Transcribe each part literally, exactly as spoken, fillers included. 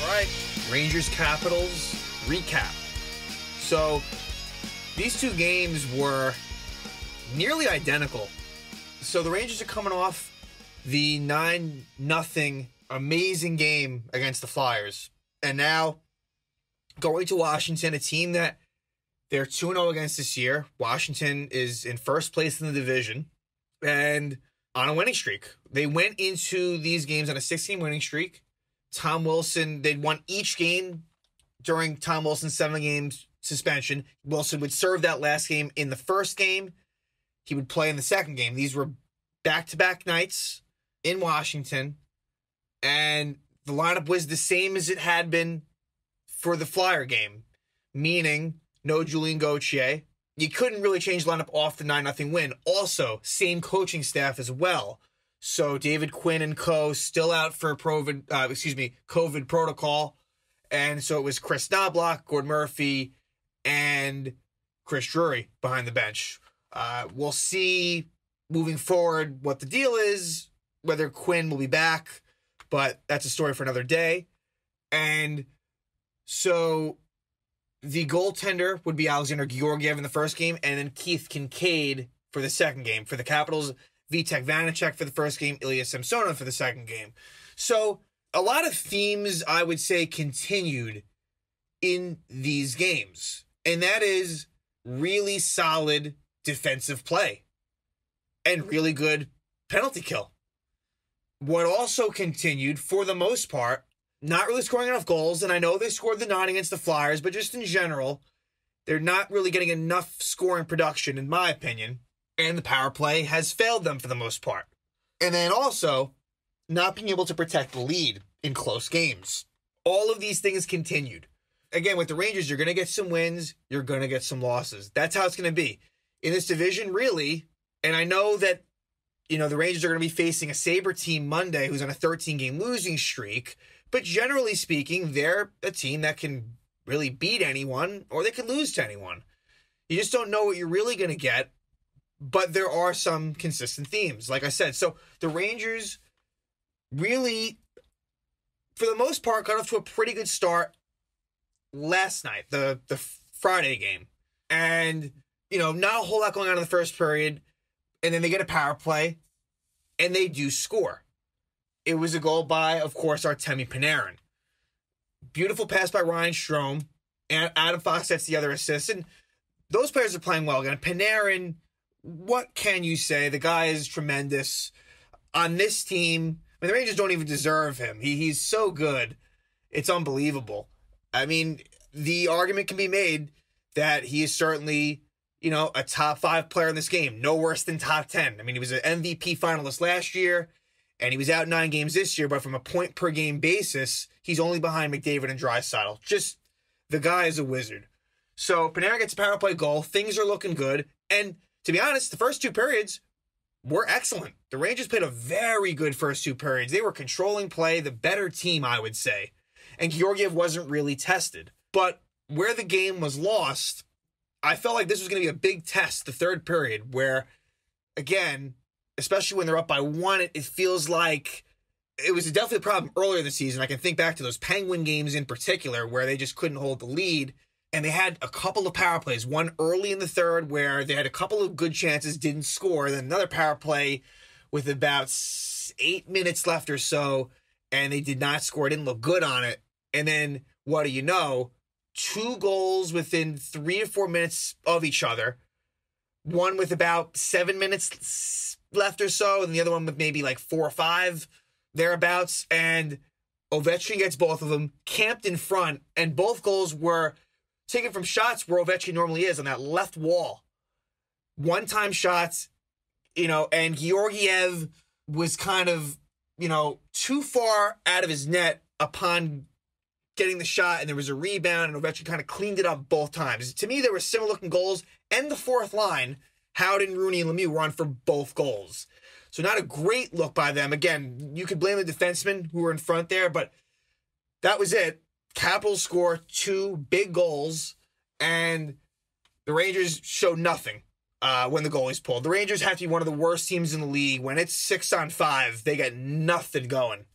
All right, Rangers Capitals recap. So these two games were nearly identical. So the Rangers are coming off the nine nothing amazing game against the Flyers. And now going to Washington, a team that they're two and oh against this year. Washington is in first place in the division and on a winning streak. They went into these games on a six-game winning streak. Tom Wilson, they'd won each game during Tom Wilson's seven-game suspension. Wilson would serve that last game in the first game. He would play in the second game. These were back-to-back nights in Washington, and the lineup was the same as it had been for the Flyer game, meaning no Julien Gauthier. You couldn't really change the lineup off the nine nothing win. Also, same coaching staff as well. So David Quinn and co. still out for COVID, uh, excuse me, COVID protocol. And so it was Chris Knobloch, Gord Murphy, and Chris Drury behind the bench. Uh, we'll see moving forward what the deal is, whether Quinn will be back, but that's a story for another day. And so the goaltender would be Alexander Georgiev in the first game, and then Keith Kincaid for the second game. For the Capitals, Vitek Vanacek for the first game, Ilya Samsonov for the second game. So a lot of themes, I would say, continued in these games, and that is really solid defensive play and really good penalty kill. What also continued, for the most part, not really scoring enough goals, and I know they scored the nine against the Flyers, but just in general, they're not really getting enough scoring production, in my opinion, and the power play has failed them for the most part. And then also, not being able to protect the lead in close games. All of these things continued. Again, with the Rangers, you're going to get some wins, you're going to get some losses. That's how it's going to be in this division, really. And I know that, you know, the Rangers are going to be facing a Sabre team Monday who's on a thirteen-game losing streak. But generally speaking, they're a team that can really beat anyone, or they can lose to anyone. You just don't know what you're really going to get, but there are some consistent themes, like I said. So the Rangers really, for the most part, got off to a pretty good start last night, the, the Friday game. And, you know, not a whole lot going on in the first period, and then they get a power play, and they do score. It was a goal by, of course, Artemi Panarin. Beautiful pass by Ryan Strome. And Adam Fox gets the other assist. And those players are playing well again. Panarin, what can you say? The guy is tremendous. On this team, I mean, the Rangers don't even deserve him. He, he's so good. It's unbelievable. I mean, the argument can be made that he is certainly, you know, a top five player in this game. No worse than top ten. I mean, he was an M V P finalist last year. And he was out nine games this year, but from a point-per-game basis, he's only behind McDavid and Draisaitl. Just, the guy is a wizard. So, Panarin gets a power play goal. Things are looking good. And, to be honest, the first two periods were excellent. The Rangers played a very good first two periods. They were controlling play, the better team, I would say. And Georgiev wasn't really tested. But where the game was lost, I felt like this was going to be a big test, the third period, where, again, especially when they're up by one, it feels like it was definitely a problem earlier in the season. I can think back to those Penguin games in particular where they just couldn't hold the lead. And they had a couple of power plays, one early in the third where they had a couple of good chances, didn't score. Then another power play with about eight minutes left or so, and they did not score. It didn't look good on it. And then, what do you know, two goals within three to four minutes of each other, one with about seven minutes left or so, and the other one with maybe like four or five thereabouts, and Ovechkin gets both of them, camped in front, and both goals were taken from shots where Ovechkin normally is, on that left wall. One-time shots, you know, and Georgiev was kind of, you know, too far out of his net upon getting the shot, and there was a rebound, and Ovechkin kind of cleaned it up both times. To me, there were similar-looking goals, and the fourth line, Howden, Rooney, and Lemieux were on for both goals. So not a great look by them. Again, you could blame the defensemen who were in front there, but that was it. Capitals score two big goals, and the Rangers show nothing uh, when the goalie's pulled. The Rangers have to be one of the worst teams in the league. When it's six on five, they get nothing going.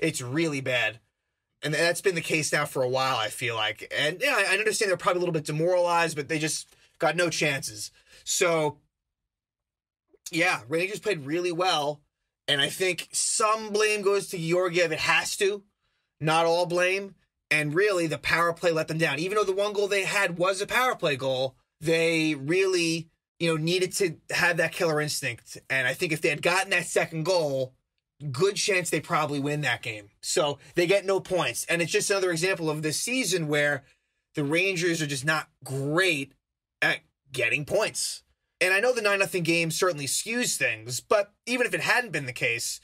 It's really bad. And that's been the case now for a while, I feel like. And yeah, I understand they're probably a little bit demoralized, but they just got no chances. So, yeah, Rangers played really well. And I think some blame goes to Georgiev. It has to. Not all blame. And really, the power play let them down. Even though the one goal they had was a power play goal, they really, you know, needed to have that killer instinct. And I think if they had gotten that second goal, good chance they probably win that game. So they get no points. And it's just another example of this season where the Rangers are just not great at getting points. And I know the nine nothing game certainly skews things, but even if it hadn't been the case,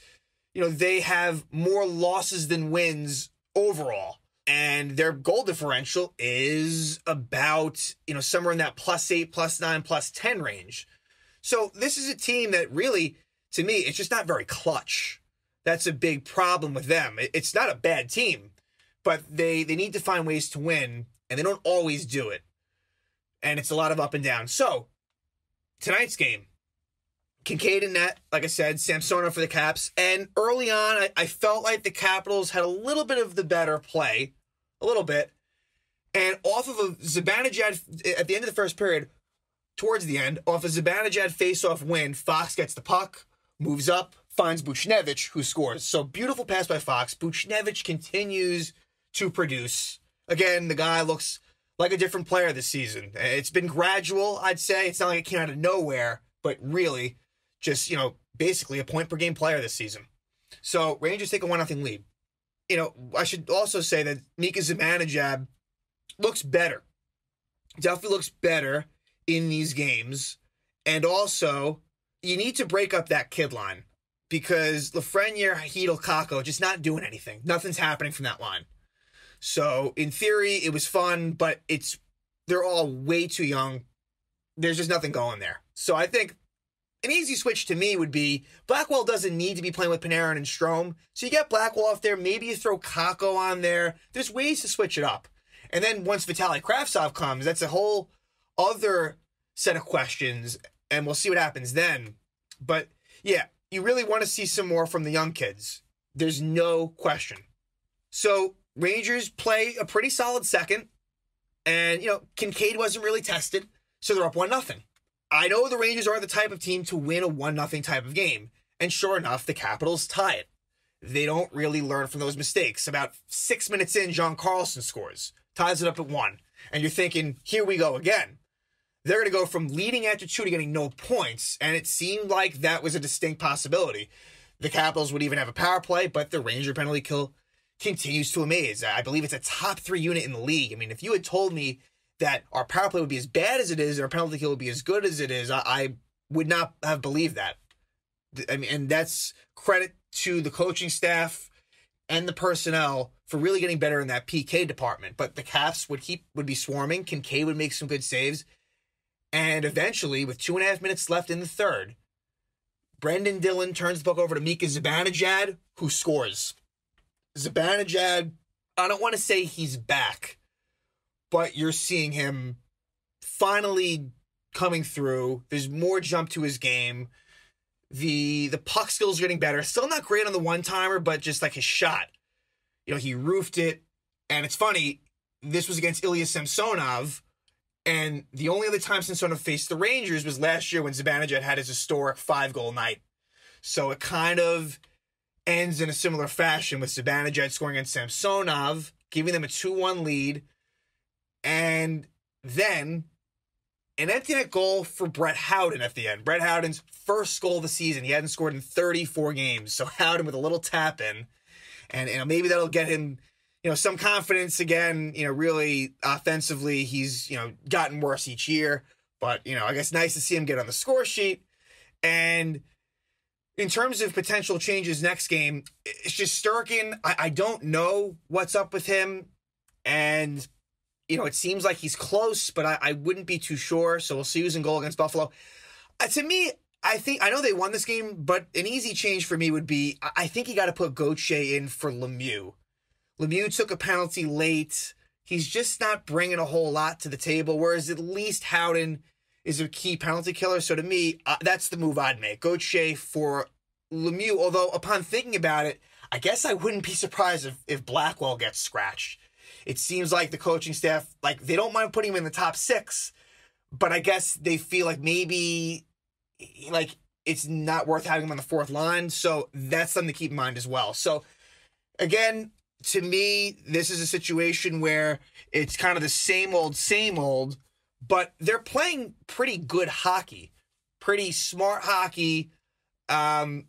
you know, they have more losses than wins overall. And their goal differential is about, you know, somewhere in that plus eight, plus nine, plus ten range. So this is a team that really, to me, it's just not very clutch. That's a big problem with them. It's not a bad team, but they, they need to find ways to win, and they don't always do it. And it's a lot of up and down. So tonight's game, Kincaid in net, like I said, Samsonov for the Caps. And early on, I, I felt like the Capitals had a little bit of the better play, a little bit. And off of a Zibanejad, at the end of the first period, towards the end, off a Zibanejad face-off win, Fox gets the puck, moves up, finds Buchnevich, who scores. So beautiful pass by Fox. Buchnevich continues to produce. Again, the guy looks like a different player this season. It's been gradual, I'd say. It's not like it came out of nowhere, but really just, you know, basically a point-per-game player this season. So Rangers take a one nothing lead. You know, I should also say that Mika Zibanejad looks better. Definitely looks better in these games. And also, you need to break up that kid line because Lafreniere, Hidal, Kako, just not doing anything. Nothing's happening from that line. So, in theory, it was fun, but it's they're all way too young. There's just nothing going there. So, I think an easy switch to me would be Blackwell doesn't need to be playing with Panarin and Strome. So, you get Blackwell off there. Maybe you throw Kako on there. There's ways to switch it up. And then once Vitali Krafsov comes, that's a whole other set of questions, and we'll see what happens then. But, yeah, you really want to see some more from the young kids. There's no question. So, Rangers play a pretty solid second, and, you know, Kincaid wasn't really tested, so they're up one nothing. I know the Rangers are the type of team to win a one nothing type of game, and sure enough, the Capitals tie it. They don't really learn from those mistakes. About six minutes in, John Carlson scores, ties it up at one, and you're thinking, here we go again. They're going to go from leading after two to getting no points, and it seemed like that was a distinct possibility. The Capitals would even have a power play, but the Ranger penalty kill continues to amaze. I believe it's a top three unit in the league. I mean, if you had told me that our power play would be as bad as it is, our penalty kill would be as good as it is, I, I would not have believed that. I mean, and that's credit to the coaching staff and the personnel for really getting better in that P K department. But the Caps would keep would be swarming. Kincaid would make some good saves, and eventually, with two and a half minutes left in the third, Brendan Dillon turns the puck over to Mika Zibanejad, who scores. Zibanejad, I don't want to say he's back, but you're seeing him finally coming through. There's more jump to his game. The the puck skills are getting better. Still not great on the one-timer, but just like his shot. You know, he roofed it. And it's funny, this was against Ilya Samsonov, and the only other time Samsonov faced the Rangers was last year when Zibanejad had his historic five-goal night. So it kind of ends in a similar fashion with Zibanejad scoring against Samsonov, giving them a two one lead. And then an empty net goal for Brett Howden at the end. Brett Howden's first goal of the season. He hadn't scored in thirty-four games. So Howden with a little tap in. And, you know, maybe that'll get him, you know, some confidence again. You know, really offensively, he's, you know, gotten worse each year. But, you know, I guess nice to see him get on the score sheet. And in terms of potential changes next game, it's just Shesterkin. I, I don't know what's up with him. And, you know, it seems like he's close, but I, I wouldn't be too sure. So we'll see who's in goal against Buffalo. Uh, to me, I think, I know they won this game, but an easy change for me would be, I, I think you got to put Gauthier in for Lemieux. Lemieux took a penalty late. He's just not bringing a whole lot to the table, whereas at least Howden is a key penalty killer. So to me, uh, that's the move I'd make. Gauthier for Lemieux. Although upon thinking about it, I guess I wouldn't be surprised if, if Blackwell gets scratched. It seems like the coaching staff, like, they don't mind putting him in the top six, but I guess they feel like maybe, like, it's not worth having him on the fourth line. So that's something to keep in mind as well. So, again, to me, this is a situation where it's kind of the same old, same old, but they're playing pretty good hockey, pretty smart hockey, um,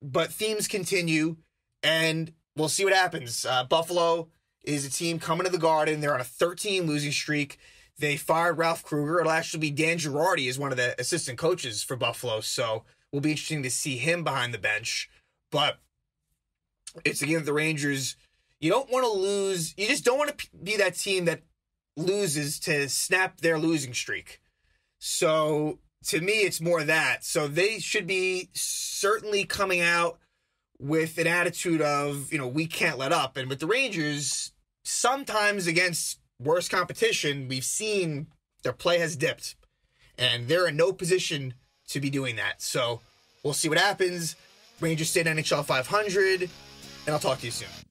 but themes continue, and we'll see what happens. Uh, Buffalo is a team coming to the Garden. They're on a thirteen losing streak. They fired Ralph Krueger. It'll actually be Dan Girardi is one of the assistant coaches for Buffalo, so it'll be interesting to see him behind the bench. But it's, again, the Rangers. You don't want to lose. You just don't want to be that team that loses to snap their losing streak. So to me, it's more that. So they should be certainly coming out with an attitude of, you know, we can't let up. And with the Rangers, sometimes against worse competition, we've seen their play has dipped, and they're in no position to be doing that. So we'll see what happens. Rangers stay in N H L five hundred, and I'll talk to you soon.